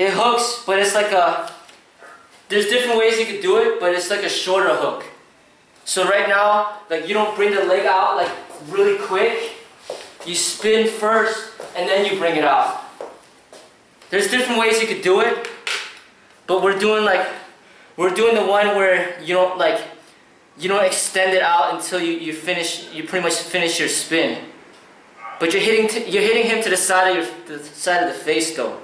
It hooks, but it's like a, there's different ways you could do it, but it's like a shorter hook. So right now, like you don't bring the leg out like really quick. You spin first, and then you bring it out. There's different ways you could do it, but we're doing the one where you don't like, you don't extend it out until you pretty much finish your spin. But you're hitting him to the side of the face though.